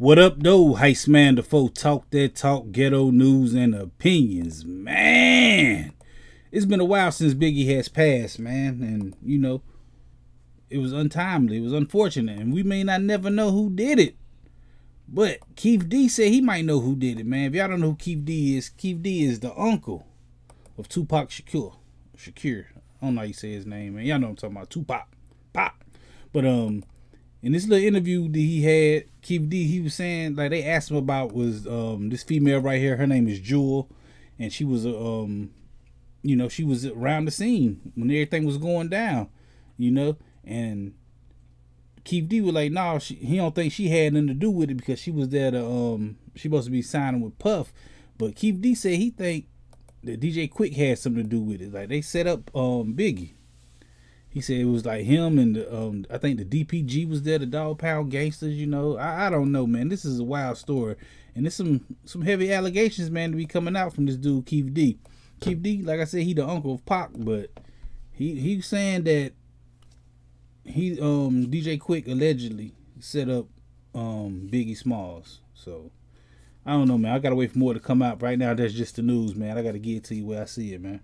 What up, though? Heist Man Da Foe, talk that talk, ghetto news and opinions. Man, it's been a while since Biggie has passed, man. And, you know, it was untimely. It was unfortunate. And we may not never know who did it. But Keef D said he might know who did it, man. If y'all don't know who Keef D is the uncle of Tupac Shakur. I don't know how you say his name, man. Y'all know what I'm talking about. Tupac. Pop. But in this little interview that he had, Keef D, he was saying, like, they asked him about was this female right here. Her name is Jewel, and she was you know, she was around the scene when everything was going down, you know. And Keef D was like, "Nah, he don't think she had nothing to do with it because she was there to she supposed to be signing with Puff." But Keef D said he think that DJ Quik had something to do with it. Like, they set up Biggie. He said it was like him and I think the DPG was there, the Dog Pound Gangsters, you know. I don't know, man. This is a wild story. And there's some heavy allegations, man, to be coming out from this dude, Keef D. Keef D, like I said, he the uncle of Pac, but he's saying that he DJ Quik allegedly set up Biggie Smalls. So I don't know, man. I gotta wait for more to come out. Right now, that's just the news, man. I gotta get it to you where I see it, man.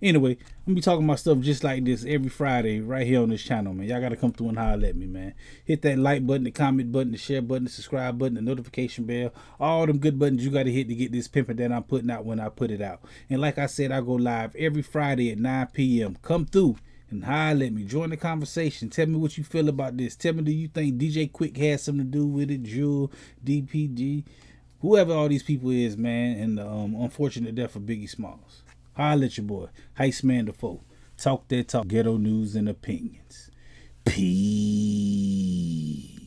Anyway, I'm gonna be talking about stuff just like this every Friday right here on this channel, man. Y'all gotta come through and holler at me, man. Hit that like button, the comment button, the share button, the subscribe button, the notification bell. All them good buttons you gotta hit to get this pimping that I'm putting out when I put it out. And like I said, I go live every Friday at 9 p.m. Come through and holler at me. Join the conversation. Tell me what you feel about this. Tell me, do you think DJ Quik has something to do with it? Jewel, DPG, whoever all these people is, man. And the unfortunate death of Biggie Smalls. Holla at your boy, Heist Man Da Foe. Talk that talk, ghetto news and opinions. Peace.